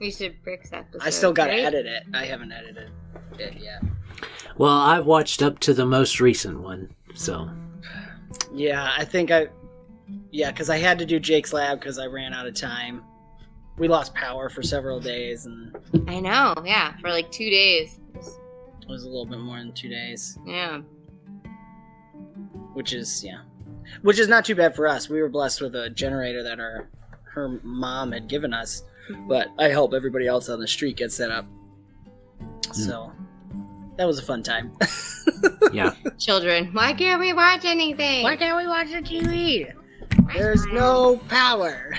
We should brick that episode. I still gotta edit it. I haven't edited it yet. Well, I've watched up to the most recent one, so. Yeah, I think yeah, because I had to do Jake's Lab because I ran out of time. We lost power for several days. And I know, yeah, for like 2 days. It was a little bit more than 2 days. Yeah. Which is, yeah. Which is not too bad for us. We were blessed with a generator that her mom had given us. But I hope everybody else on the street gets set up. So, that was a fun time. Yeah. Children, why can't we watch anything? Why can't we watch the TV? There's no power.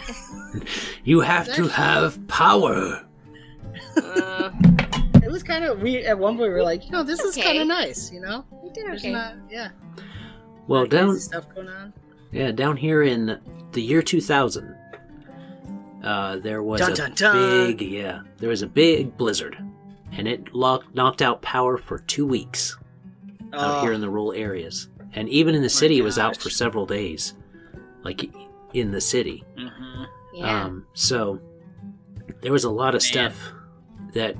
You have to have power. It was kind of weird. At one point, we were like, you know, this is kind of nice, you know? We did okay. Yeah. Well, crazy stuff going on. Yeah, down here in the year 2000. There was a big blizzard, and it knocked out power for 2 weeks out here in the rural areas, and even in the city it was out for several days, like in the city. Yeah. So there was a lot of stuff that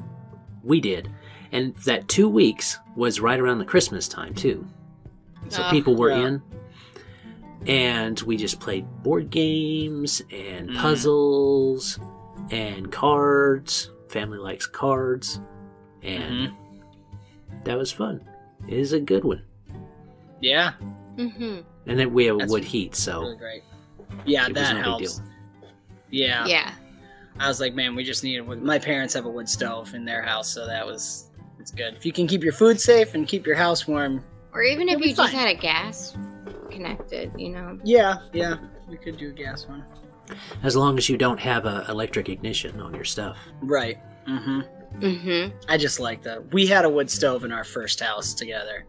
we did, and that 2 weeks was right around the Christmas time too, so people were in. And we just played board games and puzzles and cards. Family likes cards. And that was fun. It is a good one. Yeah. And then we have wood heat, so. Really great. Yeah, that helps. Yeah. Yeah. I was like, man, we just needed wood. My parents have a wood stove in their house, so that was it's good. If you can keep your food safe and keep your house warm. Or even if you just had a gas connected, you know. Yeah, we could do a gas one. As long as you don't have a electric ignition on your stuff. Right. I just like that. We had a wood stove in our first house together.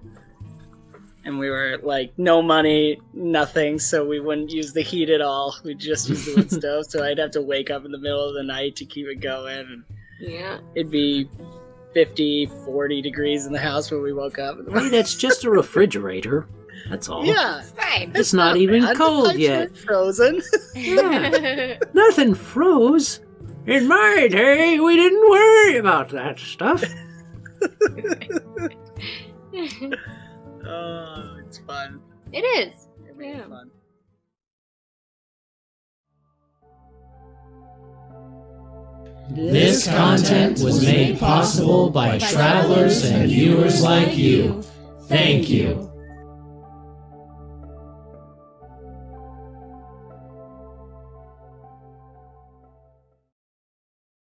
And we were like, no money, nothing, so we wouldn't use the heat at all. We just used the wood stove, so I'd have to wake up in the middle of the night to keep it going. And it'd be 50-40 degrees in the house when we woke up. I mean, it's just a refrigerator. That's all. Yeah, it's not even cold yet. Frozen. Yeah. Nothing froze. In my day, we didn't worry about that stuff. Oh, it's fun. It is. It really is fun. This content was made possible by travelers and viewers like you. Thank you.